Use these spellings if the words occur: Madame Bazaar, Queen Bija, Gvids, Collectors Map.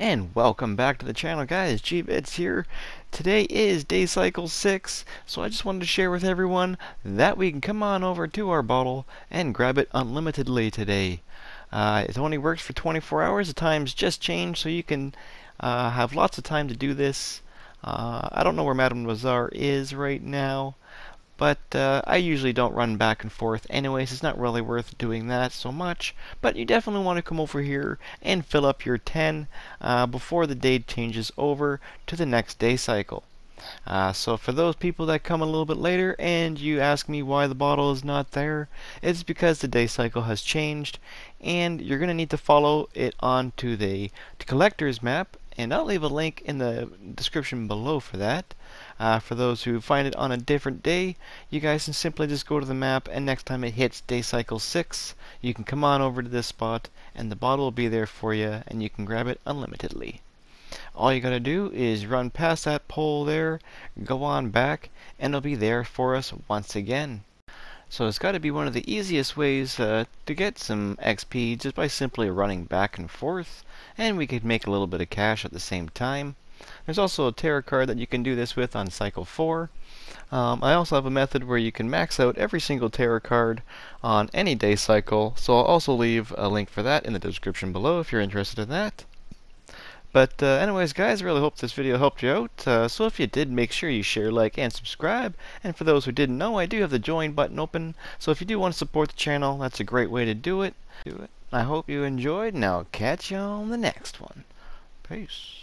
And welcome back to the channel, guys. Gvids here. Today is day cycle 6, so I just wanted to share with everyone that we can come on over to our bottle and grab it unlimitedly today. It only works for 24 hours. The times just changed, so you can have lots of time to do this. I don't know where Madame Bazaar is right now, but I usually don't run back and forth anyways. It's not really worth doing that so much, but you definitely want to come over here and fill up your 10 before the day changes over to the next day cycle. So for those people that come a little bit later and you ask me why the bottle is not there, it's because the day cycle has changed and you're gonna need to follow it onto the collector's map, and I'll leave a link in the description below for that. For those who find it on a different day, you guys can simply just go to the map, and next time it hits day cycle 6, you can come on over to this spot and the bottle will be there for you and you can grab it unlimitedly. All you gotta do is run past that pole there, go on back, and it'll be there for us once again. So it's got to be one of the easiest ways to get some XP, just by simply running back and forth, and we could make a little bit of cash at the same time. There's also a tarot card that you can do this with on cycle 4. I also have a method where you can max out every single tarot card on any day cycle, so I'll also leave a link for that in the description below if you're interested in that. But anyways, guys, I really hope this video helped you out. So if you did, make sure you share, like, and subscribe. And for those who didn't know, I do have the join button open. So if you do want to support the channel, that's a great way to do it. I hope you enjoyed, and I'll catch you on the next one. Peace.